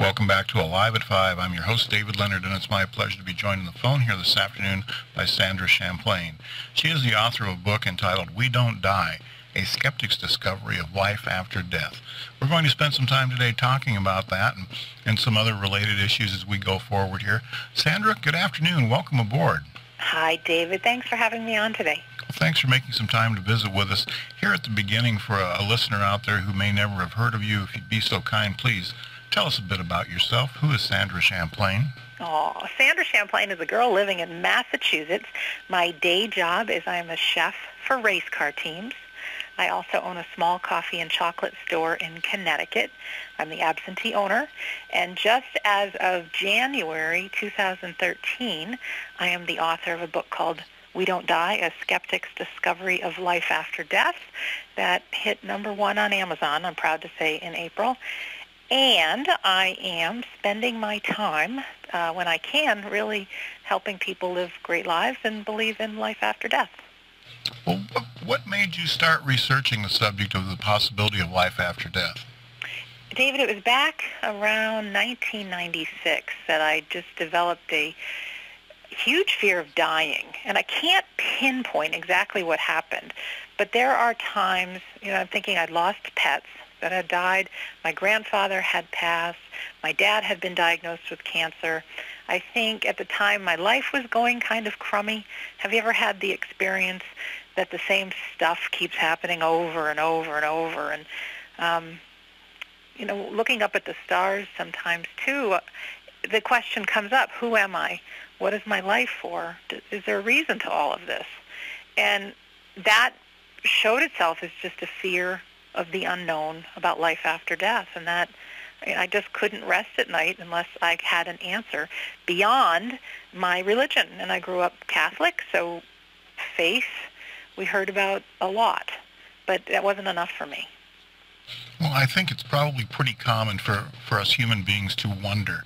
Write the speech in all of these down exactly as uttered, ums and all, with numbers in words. Welcome back to Alive at Five. I'm your host, David Leonard, and it's my pleasure to be joined on the phone here this afternoon by Sandra Champlain. She is the author of a book entitled We Don't Die, A Skeptic's Discovery of Life After Death. We're going to spend some time today talking about that and, and some other related issues as we go forward here. Sandra, good afternoon. Welcome aboard. Hi, David. Thanks for having me on today. Well, thanks for making some time to visit with us. Here at the beginning, for a, a listener out there who may never have heard of you, if you'd be so kind, please tell us a bit about yourself. Who is Sandra Champlain? Oh, Sandra Champlain is a girl living in Massachusetts. My day job is I'm a chef for race car teams. I also own a small coffee and chocolate store in Connecticut. I'm the absentee owner. And just as of January two thousand thirteen, I am the author of a book called We Don't Die, A Skeptic's Discovery of Life After Death that hit number one on Amazon, I'm proud to say, in April. And I am spending my time, uh, when I can, really helping people live great lives and believe in life after death. Well, what made you start researching the subject of the possibility of life after death? David, it was back around nineteen ninety-six that I just developed a huge fear of dying. And I can't pinpoint exactly what happened. But there are times, you know, I'm thinking I'd lost pets that had died. My grandfather had passed. My dad had been diagnosed with cancer. I think at the time my life was going kind of crummy. Have you ever had the experience that the same stuff keeps happening over and over and over? And, um, you know, looking up at the stars sometimes too, uh, the question comes up, who am I? What is my life for? Is there a reason to all of this? And that showed itself as just a fear of the unknown about life after death, and that I just couldn't rest at night unless I had an answer beyond my religion. And I grew up Catholic, so faith we heard about a lot, but that wasn't enough for me. Well, I think it's probably pretty common for, for us human beings to wonder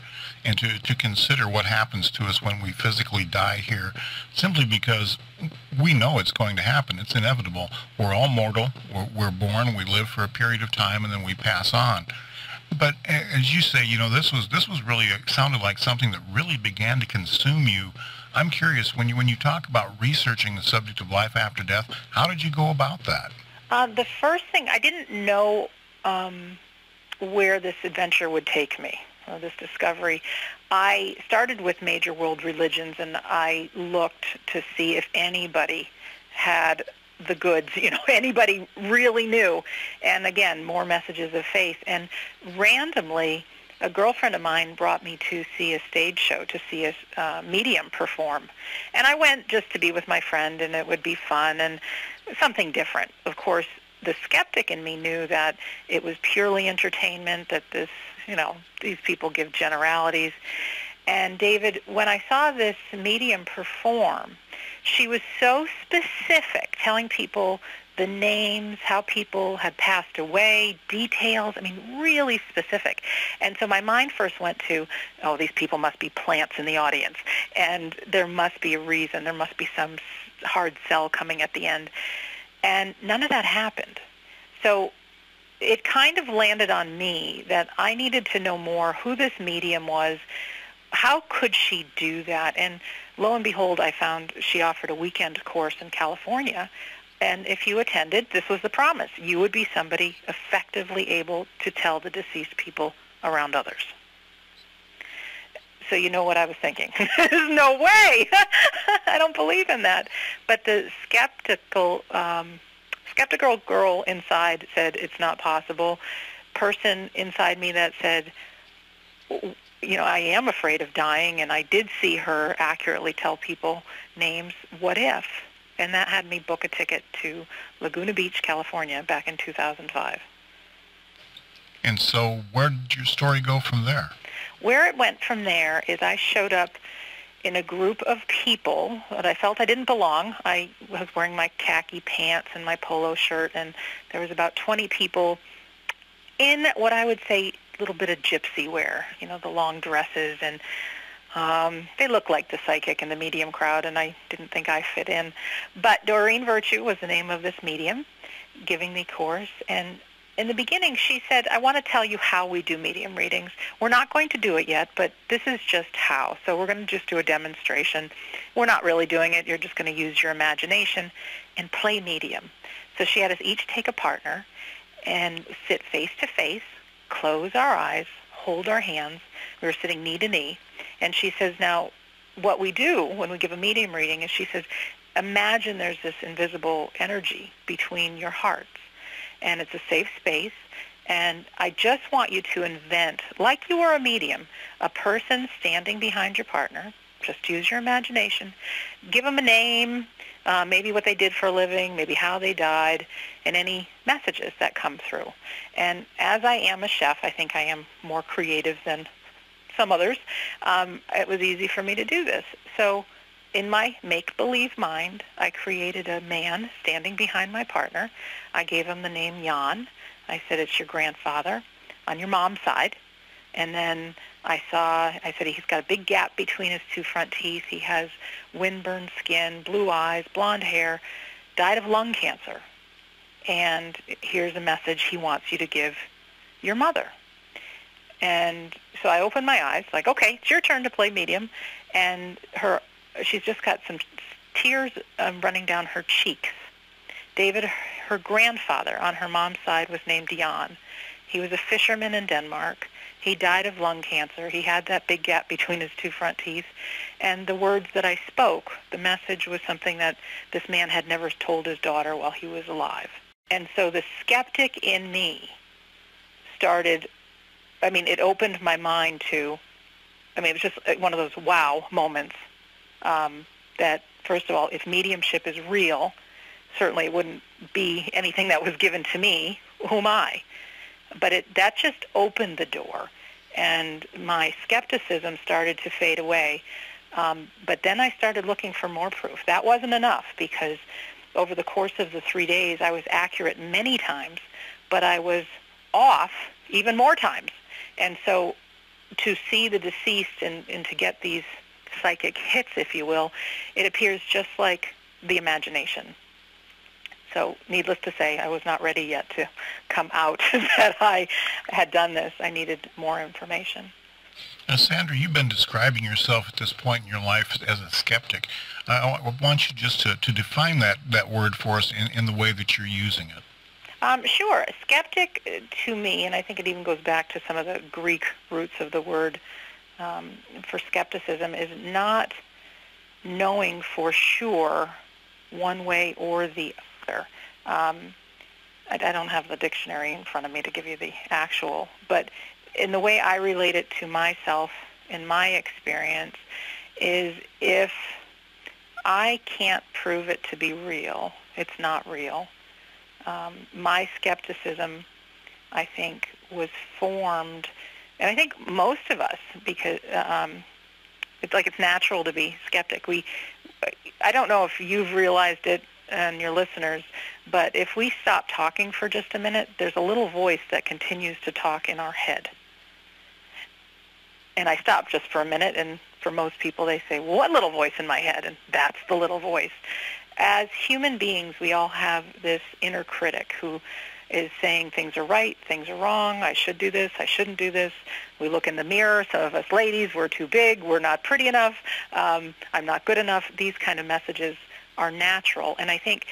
and to, to consider what happens to us when we physically die here, simply because we know it's going to happen. It's inevitable. We're all mortal. We're, we're born. We live for a period of time, and then we pass on. But as you say, you know, this was this was really a, sounded like something that really began to consume you. I'm curious, when you when you talk about researching the subject of life after death, how did you go about that? Uh, the first thing, I didn't know um, where this adventure would take me, or this discovery. I started with major world religions, and I looked to see if anybody had the goods, you know, anybody really knew. And again, more messages of faith. And randomly, a girlfriend of mine brought me to see a stage show, to see a uh, medium perform. And I went just to be with my friend, and it would be fun and something different. Of course, the skeptic in me knew that it was purely entertainment, that this, you know, these people give generalities. And David, when I saw this medium perform, she was so specific, telling people the names, how people had passed away, details, I mean, really specific. And so my mind first went to, oh, these people must be plants in the audience, and there must be a reason, there must be some hard sell coming at the end. And none of that happened. So it kind of landed on me that I needed to know more who this medium was. How could she do that? And lo and behold, I found she offered a weekend course in California. And if you attended, this was the promise. You would be somebody effectively able to tell the deceased people around others. So you know what I was thinking. There's no way. I don't believe in that. But the skeptical, um, skeptical girl inside said it's not possible. Person inside me that said, you know, I am afraid of dying, and I did see her accurately tell people names. What if? And that had me book a ticket to Laguna Beach, California, back in two thousand five. And so where did your story go from there? Where it went from there is I showed up in a group of people that I felt I didn't belong. I was wearing my khaki pants and my polo shirt, and there was about twenty people in what I would say little bit of gypsy wear, you know, the long dresses, and um, they looked like the psychic and the medium crowd, and I didn't think I fit in. But Doreen Virtue was the name of this medium giving the course, and in the beginning, she said, I want to tell you how we do medium readings. We're not going to do it yet, but this is just how. So we're going to just do a demonstration. We're not really doing it. You're just going to use your imagination and play medium. So she had us each take a partner and sit face to face, close our eyes, hold our hands. We were sitting knee to knee. And she says, now, what we do when we give a medium reading is she says, imagine there's this invisible energy between your hearts. And it's a safe space, and I just want you to invent, like you were a medium, a person standing behind your partner. Just use your imagination. Give them a name, uh, maybe what they did for a living, maybe how they died, and any messages that come through. And as I am a chef, I think I am more creative than some others, um, it was easy for me to do this. So in my make-believe mind, I created a man standing behind my partner. I gave him the name Jan. I said, it's your grandfather on your mom's side. And then I saw, I said, he's got a big gap between his two front teeth. He has windburned skin, blue eyes, blonde hair, died of lung cancer. And here's a message he wants you to give your mother. And so I opened my eyes, like, okay, it's your turn to play medium. And her... she's just got some tears um, running down her cheeks. David, her grandfather on her mom's side, was named Jan. He was a fisherman in Denmark. He died of lung cancer. He had that big gap between his two front teeth. And the words that I spoke, the message was something that this man had never told his daughter while he was alive. And so the skeptic in me started, I mean, it opened my mind to, I mean, it was just one of those wow moments. Um, that, first of all, if mediumship is real, certainly it wouldn't be anything that was given to me. Who am I? But it, that just opened the door, and my skepticism started to fade away. Um, but then I started looking for more proof. That wasn't enough, because over the course of the three days, I was accurate many times, but I was off even more times. And so to see the deceased and, and to get these psychic hits, if you will, it appears just like the imagination. So needless to say, I was not ready yet to come out that I had done this. I needed more information. Now, Sandra, you've been describing yourself at this point in your life as a skeptic. I want you just to, to define that, that word for us in, in the way that you're using it. Um, sure. Skeptic to me, and I think it even goes back to some of the Greek roots of the word, Um, for skepticism, is not knowing for sure one way or the other. Um, I, I don't have the dictionary in front of me to give you the actual, but in the way I relate it to myself in my experience is if I can't prove it to be real, it's not real. Um, my skepticism, I think, was formed. And I think most of us, because um, it's like it's natural to be skeptic. We, I don't know if you've realized it and your listeners, but if we stop talking for just a minute, there's a little voice that continues to talk in our head. And I stopped just for a minute, and for most people they say, well, what little voice in my head? And that's the little voice. As human beings, we all have this inner critic who is saying things are right, things are wrong, I should do this, I shouldn't do this. We look in the mirror, some of us ladies, we're too big, we're not pretty enough, um, I'm not good enough. These kind of messages are natural. And I think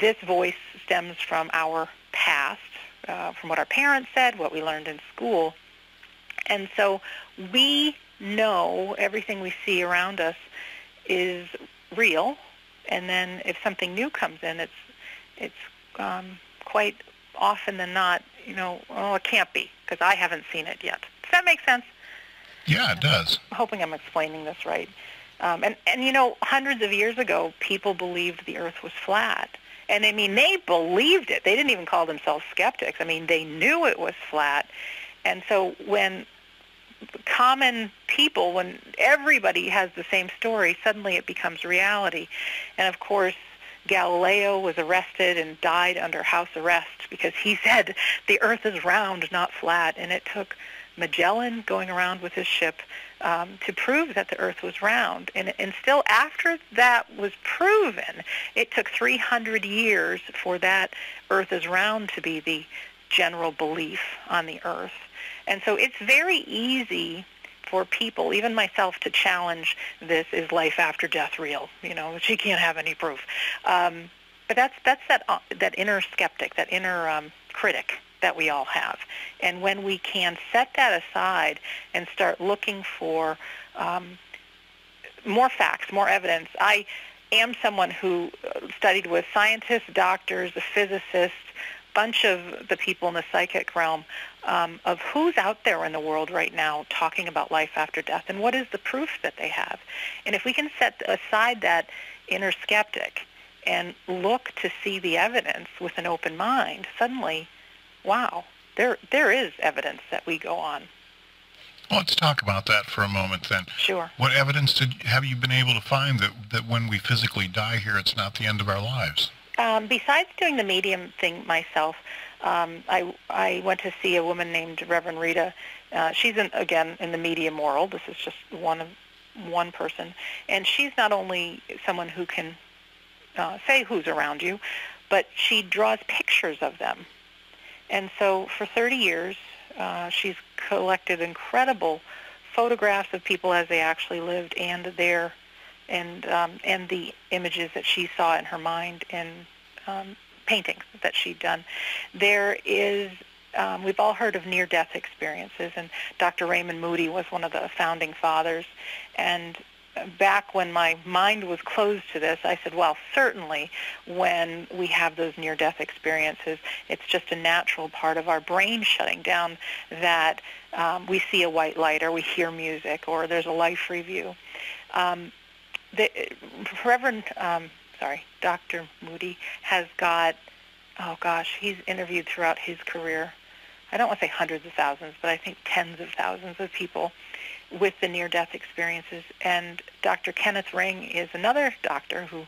this voice stems from our past, uh, from what our parents said, what we learned in school. And so we know everything we see around us is real. And then if something new comes in, it's, it's um, quite... often than not, you know, oh, it can't be, because I haven't seen it yet. Does that make sense? Yeah, it does. I'm hoping I'm explaining this right. Um, and, and, you know, hundreds of years ago, people believed the Earth was flat. And, I mean, they believed it. They didn't even call themselves skeptics. I mean, they knew it was flat. And so when common people, when everybody has the same story, suddenly it becomes reality. And, of course, Galileo was arrested and died under house arrest because he said the Earth is round, not flat, and it took Magellan going around with his ship um, to prove that the Earth was round. And, and still after that was proven, it took three hundred years for that Earth is round to be the general belief on the earth. And so it's very easy for people, even myself, to challenge this, is life after death real? You know, she can't have any proof. Um, but that's, that's that, uh, that inner skeptic, that inner um, critic that we all have. And when we can set that aside and start looking for um, more facts, more evidence. I am someone who studied with scientists, doctors, physicists, bunch of the people in the psychic realm, um, of who's out there in the world right now talking about life after death and what is the proof that they have. And if we can set aside that inner skeptic and look to see the evidence with an open mind, suddenly, wow, there there is evidence that we go on. Well, let's talk about that for a moment then. Sure. What evidence did have you been able to find that, that when we physically die here, it's not the end of our lives? Um, besides doing the medium thing myself, um, I, I went to see a woman named Reverend Rita. Uh, she's, in, again, in the medium world. This is just one of one person. And she's not only someone who can uh, say who's around you, but she draws pictures of them. And so for thirty years, uh, she's collected incredible photographs of people as they actually lived and their and um, and the images that she saw in her mind and um, paintings that she'd done. There is, um, we've all heard of near-death experiences, and Doctor Raymond Moody was one of the founding fathers. And back when my mind was closed to this, I said, well, certainly when we have those near-death experiences, it's just a natural part of our brain shutting down that um, we see a white light or we hear music or there's a life review. Um, The, Reverend, um, sorry, Doctor Moody has got, oh gosh, he's interviewed throughout his career, I don't want to say hundreds of thousands, but I think tens of thousands of people with the near-death experiences. And Doctor Kenneth Ring is another doctor who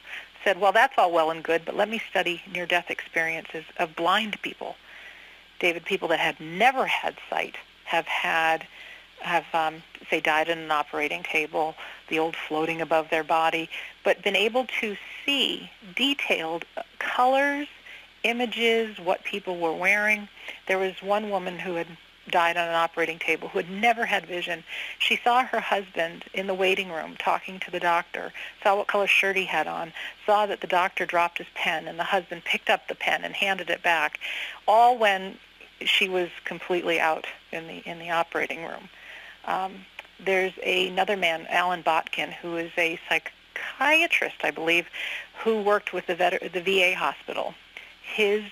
said, well, that's all well and good, but let me study near-death experiences of blind people. David, people that have never had sight have had have, um, say, died in an operating table, the old floating above their body, but been able to see detailed colors, images, what people were wearing. There was one woman who had died on an operating table who had never had vision. She saw her husband in the waiting room talking to the doctor, saw what color shirt he had on, saw that the doctor dropped his pen and the husband picked up the pen and handed it back, all when she was completely out in the, in the operating room. Um, there's a, another man, Alan Botkin, who is a psychiatrist, I believe, who worked with the, vet, the V A hospital. His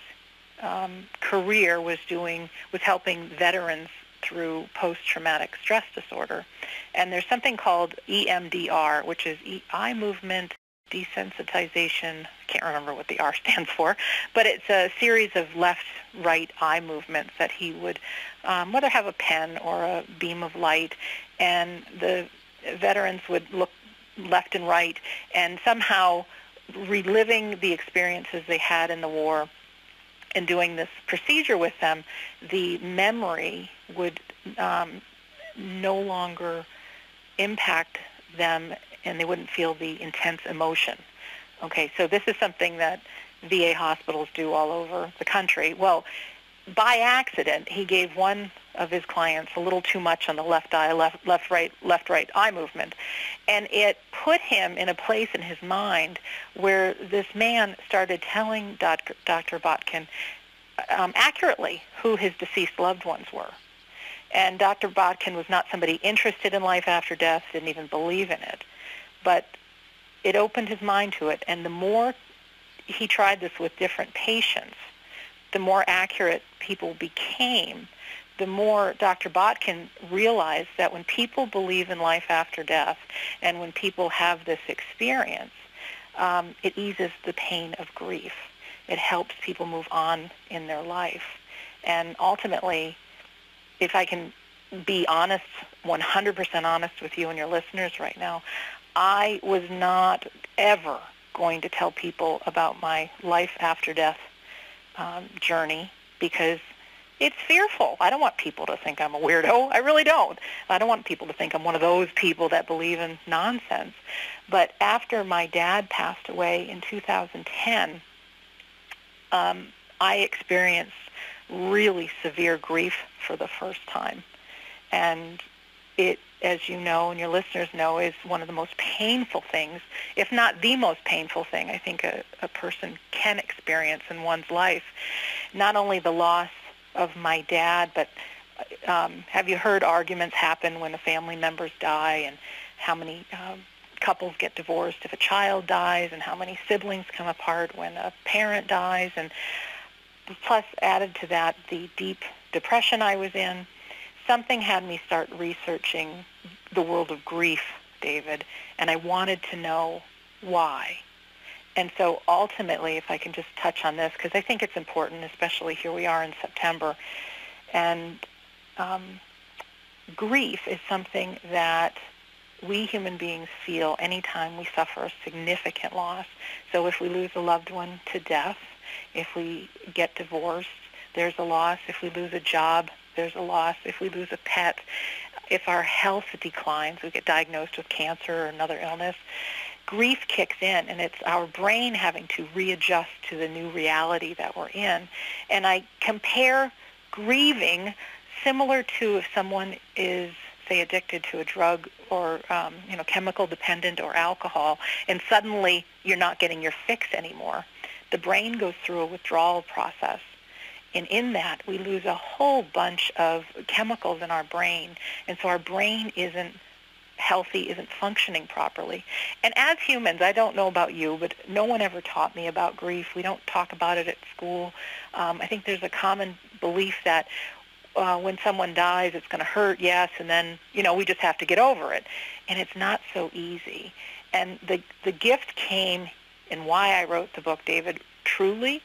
um, career was doing was helping veterans through post-traumatic stress disorder. And there's something called E M D R, which is eye movement desensitization. I can't remember what the R stands for, but it's a series of left-right eye movements that he would um, whether have a pen or a beam of light, and the veterans would look left and right and somehow reliving the experiences they had in the war and doing this procedure with them, the memory would um, no longer impact them and they wouldn't feel the intense emotion. Okay, so this is something that V A hospitals do all over the country. Well, by accident, he gave one of his clients a little too much on the left eye, left, left, right, left, right eye movement, and it put him in a place in his mind where this man started telling Doctor Botkin um, accurately who his deceased loved ones were. And Doctor Botkin was not somebody interested in life after death, didn't even believe in it. But it opened his mind to it, and the more he tried this with different patients, the more accurate people became, the more Doctor Botkin realized that when people believe in life after death and when people have this experience, um, it eases the pain of grief. It helps people move on in their life. And ultimately, if I can be honest, one hundred percent honest with you and your listeners right now, I was not ever going to tell people about my life after death um, journey because it's fearful. I don't want people to think I'm a weirdo. I really don't. I don't want people to think I'm one of those people that believe in nonsense. But after my dad passed away in two thousand ten, um, I experienced really severe grief for the first time. And it, as you know and your listeners know, is one of the most painful things, if not the most painful thing I think a, a person can experience in one's life. Not only the loss of my dad, but um, have you heard arguments happen when the family members die, and how many um, couples get divorced if a child dies, and how many siblings come apart when a parent dies, and plus added to that the deep depression I was in. Something had me start researching the world of grief, David, and I wanted to know why. And so ultimately, if I can just touch on this, because I think it's important, especially here we are in September, and um, grief is something that we human beings feel anytime we suffer a significant loss. So if we lose a loved one to death, if we get divorced, there's a loss. If we lose a job, there's a loss. If we lose a pet, if our health declines, we get diagnosed with cancer or another illness, grief kicks in, and it's our brain having to readjust to the new reality that we're in. And I compare grieving similar to if someone is, say, addicted to a drug or um, you know, chemical dependent or alcohol, and suddenly you're not getting your fix anymore. The brain goes through a withdrawal process. And in that, we lose a whole bunch of chemicals in our brain. And so our brain isn't healthy, isn't functioning properly. And as humans, I don't know about you, but no one ever taught me about grief. We don't talk about it at school. Um, I think there's a common belief that uh, when someone dies, it's going to hurt, yes, and then, you know, we just have to get over it. And it's not so easy. And the, the gift came, and why I wrote the book, David, truly,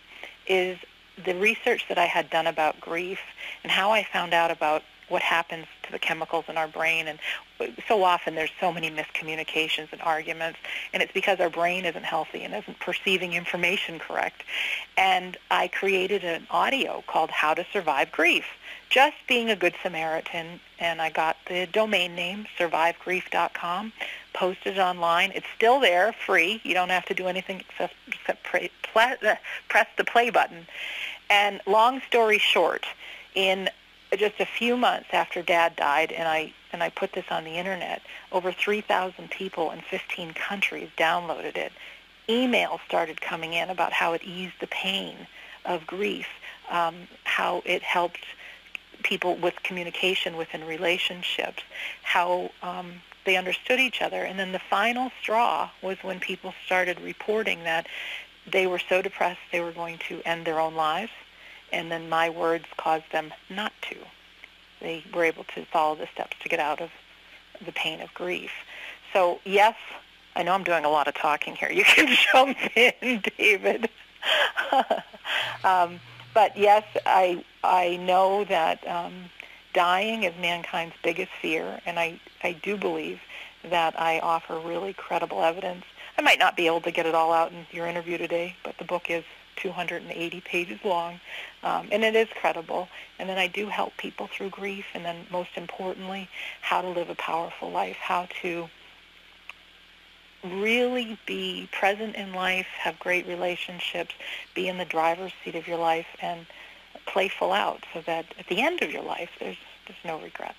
is the research that I had done about grief and how I found out about what happens to the chemicals in our brain. And so often there's so many miscommunications and arguments, and it's because our brain isn't healthy and isn't perceiving information correct. And I created an audio called How to Survive Grief, just being a good Samaritan, and I got the domain name, survive grief dot com, posted online. It's still there, free. You don't have to do anything except, except pre- pl- press the play button. And long story short, in just a few months after Dad died, and I and I put this on the internet, over three thousand people in fifteen countries downloaded it. Emails started coming in about how it eased the pain of grief, um, how it helped people with communication within relationships, how um, they understood each other. And then the final straw was when people started reporting that they were so depressed they were going to end their own lives. And then my words caused them not to. They were able to follow the steps to get out of the pain of grief. So, yes, I know I'm doing a lot of talking here. You can jump in, David. um, but, yes, I I know that um, dying is mankind's biggest fear, and I, I do believe that I offer really credible evidence. I might not be able to get it all out in your interview today, but the book is two hundred eighty pages long, um, and it is credible. And then I do help people through grief, and then most importantly, how to live a powerful life, how to really be present in life, have great relationships, be in the driver's seat of your life, and playful out so that at the end of your life, there's, there's no regrets.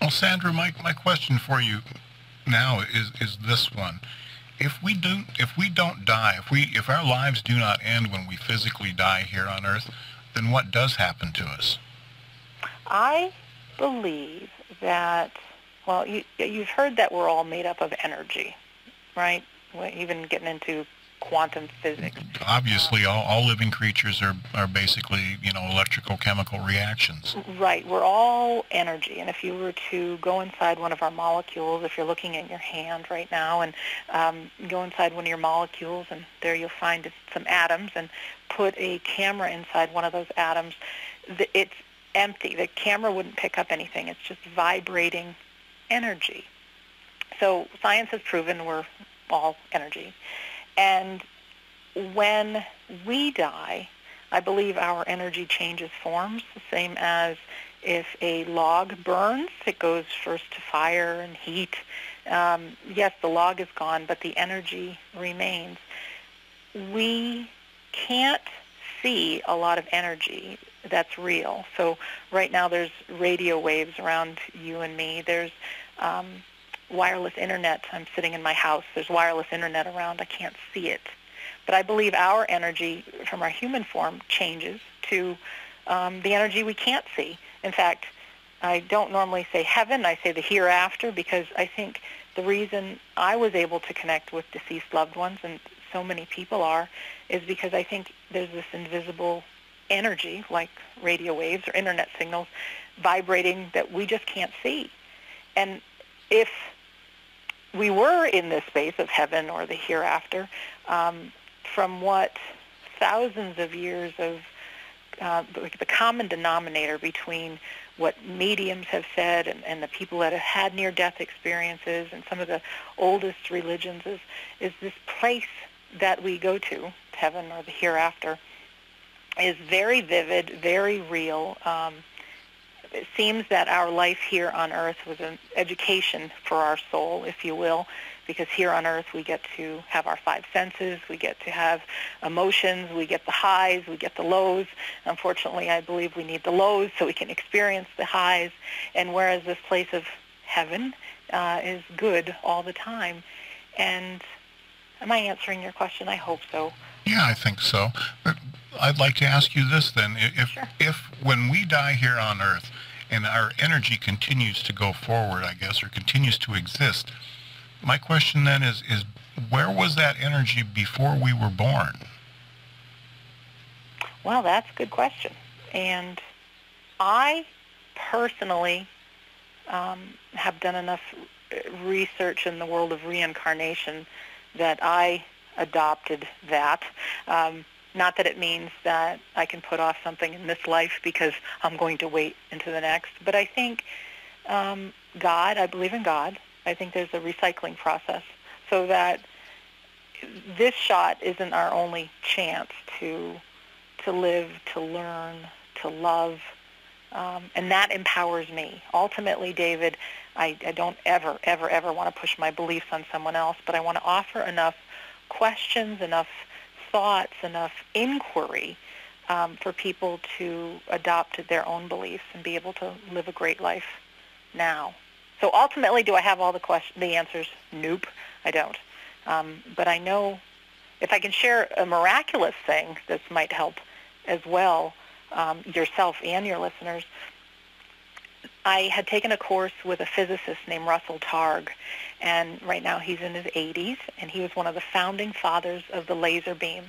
Well, Sandra, my, my question for you now is, is this one. If we do, if we don't die, if we, if our lives do not end when we physically die here on Earth, then what does happen to us? I believe that, well, you, you've heard that we're all made up of energy, right? We're even getting into quantum physics. Obviously, um, all, all living creatures are, are basically, you know, electrical chemical reactions. Right. We're all energy. And if you were to go inside one of our molecules, if you're looking at your hand right now, and um, go inside one of your molecules, and there you'll find some atoms, and put a camera inside one of those atoms, the, it's empty. The camera wouldn't pick up anything. It's just vibrating energy. So science has proven we're all energy. And when we die, I believe our energy changes forms, the same as if a log burns, it goes first to fire and heat. Um, yes, the log is gone, but the energy remains. We can't see a lot of energy that's real. So right now there's radio waves around you and me. There's um, wireless internet. I'm sitting in my house. There's wireless internet around. I can't see it. But I believe our energy from our human form changes to um, the energy we can't see. In fact, I don't normally say heaven. I say the hereafter, because I think the reason I was able to connect with deceased loved ones, and so many people are, is because I think there's this invisible energy, like radio waves or internet signals, vibrating that we just can't see. And if we were in this space of heaven or the hereafter, um, from what thousands of years of uh, the common denominator between what mediums have said and, and the people that have had near-death experiences and some of the oldest religions is, is this place that we go to, heaven or the hereafter, is very vivid, very real. Um, it seems that our life here on Earth was an education for our soul, if you will, because here on Earth we get to have our five senses, we get to have emotions, we get the highs, we get the lows. Unfortunately, I believe we need the lows so we can experience the highs. And whereas this place of heaven uh, is good all the time. And am I answering your question? I hope so. Yeah, I think so. But I'd like to ask you this then. If, sure. if when we die here on Earth and our energy continues to go forward, I guess, or continues to exist, my question then is, is where was that energy before we were born? Well, that's a good question. And I personally um, have done enough research in the world of reincarnation that I adopted that. Um, not that it means that I can put off something in this life because I'm going to wait into the next, but I think um, God, I believe in God. I think there's a recycling process so that this shot isn't our only chance to, to live, to learn, to love, um, and that empowers me. Ultimately, David, I, I don't ever, ever, ever want to push my beliefs on someone else, but I want to offer enough questions, enough thoughts, enough inquiry um, for people to adopt their own beliefs and be able to live a great life now. So ultimately, do I have all the question, the answers? Nope, I don't. Um, but I know if I can share a miraculous thing, this might help as well, um, yourself and your listeners. I had taken a course with a physicist named Russell Targ, and right now he's in his eighties, and he was one of the founding fathers of the laser beam.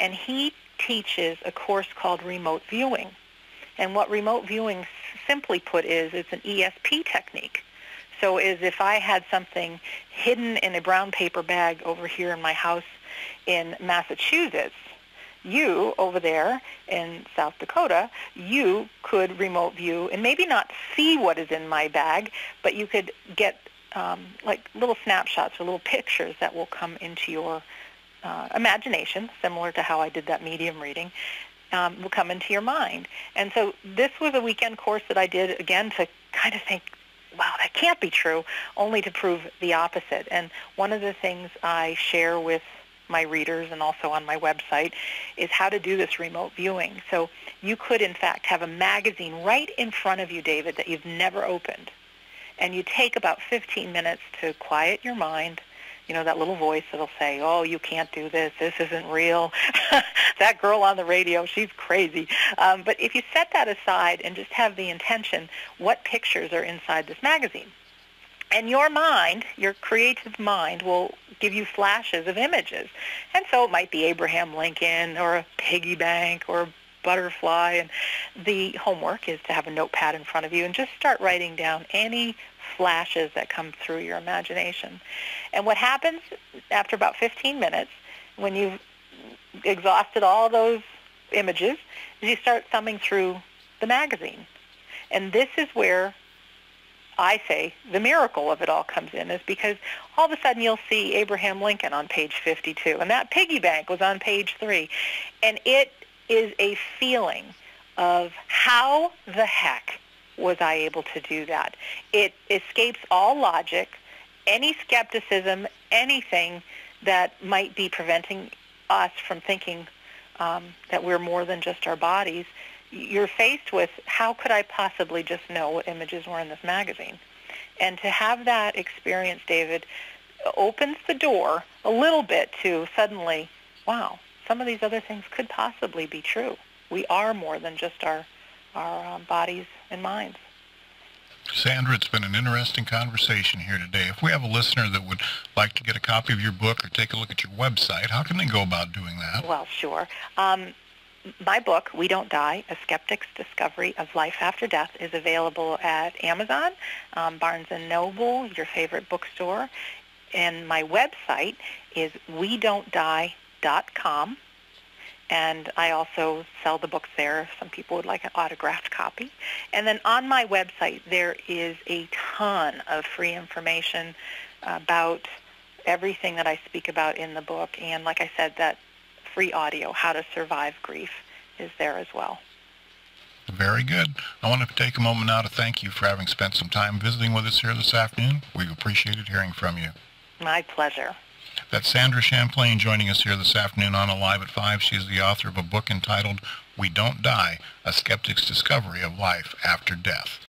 And he teaches a course called remote viewing. And what remote viewing, simply put, is it's an E S P technique. So is if I had something hidden in a brown paper bag over here in my house in Massachusetts, you over there in South Dakota, you could remote view and maybe not see what is in my bag, but you could get um, like little snapshots or little pictures that will come into your uh, imagination, similar to how I did that medium reading. Um, will come into your mind. And so this was a weekend course that I did, again, to kind of think, wow, that can't be true, only to prove the opposite. And one of the things I share with my readers and also on my website is how to do this remote viewing. So you could, in fact, have a magazine right in front of you, David, that you've never opened. And you take about fifteen minutes to quiet your mind, you know, that little voice that'll say, oh, you can't do this, this isn't real, that girl on the radio, she's crazy. Um, but if you set that aside and just have the intention, what pictures are inside this magazine? And your mind, your creative mind, will give you flashes of images. And so it might be Abraham Lincoln or a piggy bank or a butterfly. And the homework is to have a notepad in front of you and just start writing down any flashes that come through your imagination. And what happens after about fifteen minutes, when you've exhausted all those images, is you start thumbing through the magazine. And this is where I say the miracle of it all comes in, is because all of a sudden you'll see Abraham Lincoln on page fifty-two, and that piggy bank was on page three. And it is a feeling of how the heck was I able to do that? It escapes all logic, any skepticism, anything that might be preventing us from thinking um, that we're more than just our bodies. you're faced with, how could I possibly just know what images were in this magazine? And to have that experience, David, opens the door a little bit to suddenly, wow, some of these other things could possibly be true. We are more than just our, our um, bodies and minds. Sandra, it's been an interesting conversation here today. If we have a listener that would like to get a copy of your book or take a look at your website, how can they go about doing that? Well, sure. Um, my book, We Don't Die, A Skeptic's Discovery of Life After Death, is available at Amazon, um, Barnes and Noble, your favorite bookstore. And my website is we don't die dot com. And I also sell the books there if some people would like an autographed copy. And then on my website, there is a ton of free information about everything that I speak about in the book. And like I said, that free audio, How to Survive Grief, is there as well. Very good. I want to take a moment now to thank you for having spent some time visiting with us here this afternoon. We've appreciated hearing from you. My pleasure. That's Sandra Champlain joining us here this afternoon on Alive at Five. She's the author of a book entitled We Don't Die, A Skeptic's Discovery of Life After Death.